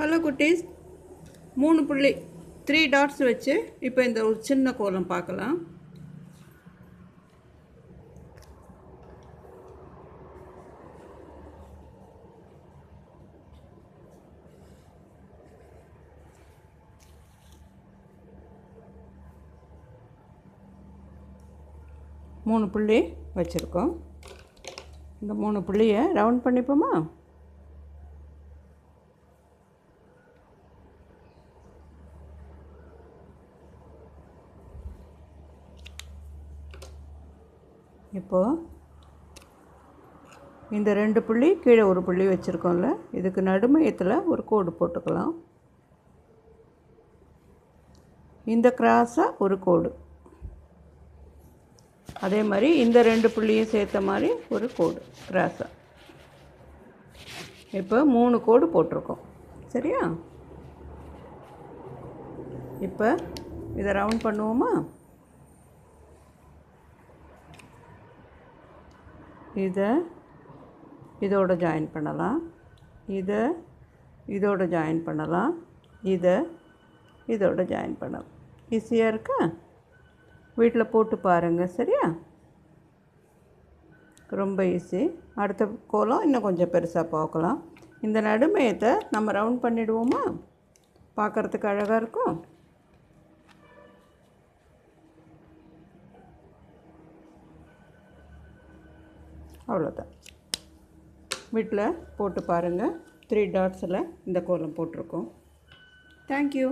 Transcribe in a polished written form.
Hello goodies. 3 dots vechu ipo indha oru chinna kolam paakalam. மூணு புள்ளி வச்சிருக்கோம். இந்த மூணு புள்ளியை ரவுண்ட் பண்ணிப்போமா? இப்போ இந்த ரெண்டு புள்ளி கீழே ஒரு புள்ளி வச்சிருக்கோம்ல, இதுக்கு நடுமையத்தில் ஒரு கோடு போட்டுக்கலாம். இந்த கிராஸாக ஒரு கோடு, அதே மாதிரி இந்த ரெண்டு புள்ளியும் சேர்த்த மாதிரி ஒரு கோடு கிராஸாக. இப்போ மூணு கோடு போட்டிருக்கோம், சரியா? இப்போ இதை ரவுண்ட் பண்ணுவோமா? இதை இதோட ஜாயின் பண்ணலாம், இதை இதோட ஜாயின் பண்ணலாம், இதை இதோட ஜாயின் பண்ணலாம். ஈஸியாக இருக்கா? வீட்டில் போட்டு பாருங்கள், சரியா? ரொம்ப ஈஸி. அடுத்த கோலம் இன்னும் கொஞ்சம் பெருசாக பார்க்கலாம். இந்த நடுமையத்தை நம்ம ரவுண்ட் பண்ணிடுவோமா? பார்க்குறதுக்கு அழகாக இருக்கும். அவ்வளோதான், வீட்டில் போட்டு பாருங்கள். 3 டாட்ஸில் இந்த கோலம் போட்டிருக்கோம். தேங்க்யூ.